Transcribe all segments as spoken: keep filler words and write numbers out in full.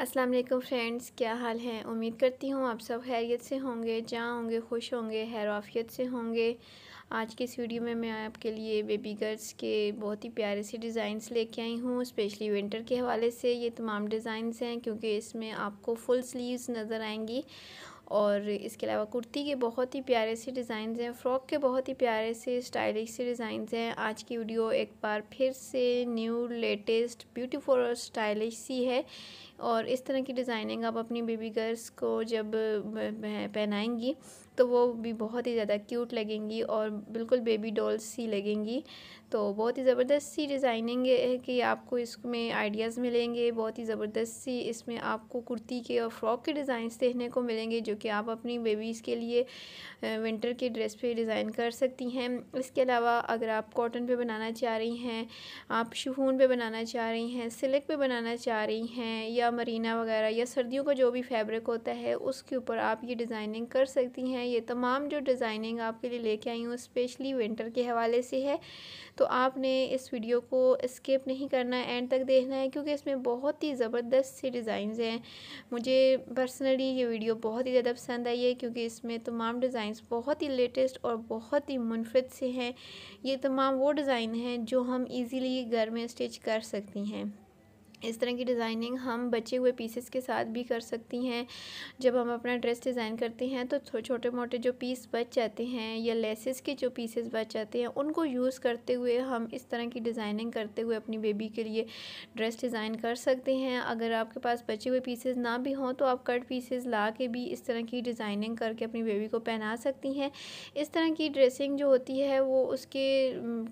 अस्सलाम वालेकुम फ्रेंड्स, क्या हाल हैं। उम्मीद करती हूँ आप सब खैरियत से होंगे, जहाँ होंगे खुश होंगे, हैराफियत से होंगे। आज के इस वीडियो में मैं आपके लिए बेबी गर्ल्स के बहुत ही प्यारे से डिज़ाइंस लेके आई हूँ, स्पेशली विंटर के हवाले से। ये तमाम डिज़ाइंस हैं क्योंकि इसमें आपको फुल स्लीव्स नज़र आएंगी, और इसके अलावा कुर्ती के बहुत ही प्यारे से डिज़ाइंस हैं, फ़्रॉक के बहुत ही प्यारे से स्टाइलिश से डिज़ाइंस हैं। आज की वीडियो एक बार फिर से न्यू लेटेस्ट ब्यूटीफुल और स्टाइलिश सी है, और इस तरह की डिज़ाइनिंग आप अपनी बेबी गर्ल्स को जब पहनाएंगी तो वो भी बहुत ही ज़्यादा क्यूट लगेंगी और बिल्कुल बेबी डॉल्स सी लगेंगी। तो बहुत ही ज़बरदस्त सी डिज़ाइनिंग है कि आपको इसमें आइडियाज़ मिलेंगे, बहुत ही ज़बरदस्त सी इसमें आपको कुर्ती के और फ्रॉक के डिज़ाइंस देखने को मिलेंगे, जो कि आप अपनी बेबीज़ के लिए विंटर के ड्रेस पे डिज़ाइन कर सकती हैं। इसके अलावा अगर आप कॉटन पे बनाना चाह रही हैं, आप शिफॉन पे बनाना चाह रही हैं, सिल्क पे बनाना चाह रही हैं, या मरीना वगैरह, या सर्दियों का जो भी फैब्रिक होता है उसके ऊपर आप ये डिज़ाइनिंग कर सकती हैं। ये तमाम जो डिज़ाइनिंग आपके लिए लेके आई हूँ स्पेशली विंटर के हवाले से है, तो आपने इस वीडियो को स्किप नहीं करना, एंड तक देखना है क्योंकि इसमें बहुत ही ज़बरदस्त से डिज़ाइंस हैं। मुझे पर्सनली ये वीडियो बहुत ही ज़्यादा पसंद आई है क्योंकि इसमें तमाम डिज़ाइंस बहुत ही लेटेस्ट और बहुत ही मुनफरद से हैं। ये तमाम वो डिज़ाइन हैं जो हम इजीली घर में स्टिच कर सकती हैं। इस तरह की डिज़ाइनिंग हम बचे हुए पीसेस के साथ भी कर सकती हैं। जब हम अपना ड्रेस डिज़ाइन करते हैं तो छोटे मोटे जो पीस बच जाते हैं या लेसेस के जो पीसेस बच जाते हैं उनको यूज़ करते हुए हम इस तरह की डिज़ाइनिंग करते हुए अपनी बेबी के लिए ड्रेस डिज़ाइन कर सकते हैं। अगर आपके पास बचे हुए पीसेस ना भी हों तो आप कट पीसेस ला के भी इस तरह की डिज़ाइनिंग करके अपनी बेबी को पहना सकती हैं। इस तरह की ड्रेसिंग जो होती है वो उसके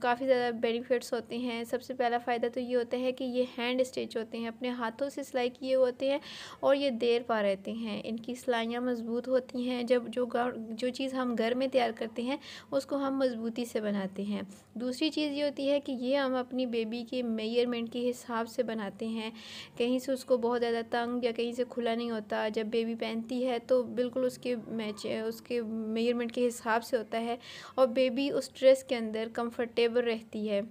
काफ़ी ज़्यादा बेनिफिट्स होते हैं। सबसे पहला फ़ायदा तो ये होता है कि ये हैंड स्टिच होते हैं, अपने हाथों से सिलाई किए होते हैं और ये देर पा रहते हैं, इनकी सिलाइयाँ मजबूत होती हैं। जब जो जो चीज़ हम घर में तैयार करते हैं उसको हम मजबूती से बनाते हैं। दूसरी चीज़ ये होती है कि ये हम अपनी बेबी के मेजरमेंट के हिसाब से बनाते हैं, कहीं से उसको बहुत ज़्यादा तंग या कहीं से खुला नहीं होता। जब बेबी पहनती है तो बिल्कुल उसके मैच उसके मेजरमेंट के हिसाब से होता है, और बेबी उस ड्रेस के अंदर कंफर्टेबल रहती है।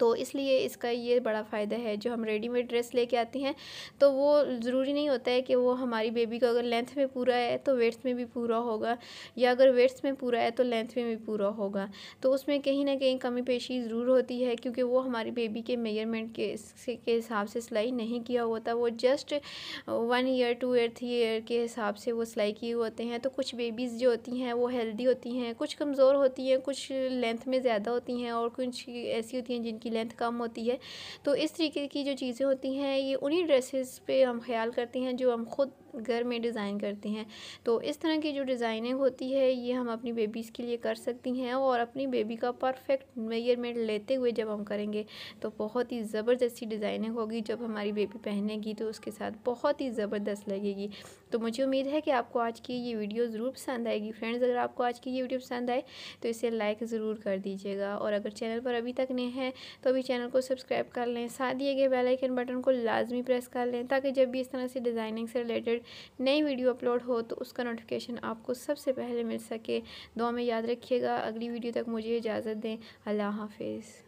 तो इसलिए इसका ये बड़ा फ़ायदा है। जो हम रेडीमेड ड्रेस लेके आते हैं तो वो ज़रूरी नहीं होता है कि वो हमारी बेबी का अगर लेंथ में पूरा है तो वेट्स में भी पूरा होगा, या अगर वेट्स में पूरा है तो लेंथ में भी पूरा होगा। तो उसमें कहीं ना कहीं कमी पेशी ज़रूर होती है क्योंकि वो हमारी बेबी के मेजरमेंट के के हिसाब से सिलाई नहीं किया होता, वो just one year two year three year के हिसाब से वो सिलाई किए होते हैं। तो कुछ बेबीज़ जो होती हैं वो हेल्दी होती हैं, कुछ कमज़ोर होती हैं, कुछ लेंथ में ज़्यादा होती हैं, और कुछ ऐसी होती हैं जिनकी की लेंथ कम होती है। तो इस तरीके की जो चीज़ें होती हैं ये उन्हीं ड्रेसेस पे हम ख्याल करते हैं जो हम खुद घर में डिज़ाइन करते हैं। तो इस तरह की जो डिज़ाइनिंग होती है ये हम अपनी बेबीज़ के लिए कर सकती हैं, और अपनी बेबी का परफेक्ट मेजरमेंट लेते हुए जब हम करेंगे तो बहुत ही ज़बरदस्त सी डिज़ाइनिंग होगी। जब हमारी बेबी पहनेगी तो उसके साथ बहुत ही ज़बरदस्त लगेगी। तो मुझे उम्मीद है कि आपको आज की ये वीडियो ज़रूर पसंद आएगी। फ्रेंड्स, अगर आपको आज की ये वीडियो पसंद आए तो इसे लाइक ज़रूर कर दीजिएगा, और अगर चैनल पर अभी तक नहीं है तो अभी चैनल को सब्सक्राइब कर लें, साथ दिए गए बेल आइकन बटन को लाजमी प्रेस कर लें ताकि जब भी इस तरह से डिज़ाइनिंग से रिलेटेड नई वीडियो अपलोड हो तो उसका नोटिफिकेशन आपको सबसे पहले मिल सके। दुआ में याद रखिएगा। अगली वीडियो तक मुझे इजाज़त दें। अल्लाह हाफिज़।